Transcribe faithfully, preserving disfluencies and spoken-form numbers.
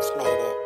Waves made it.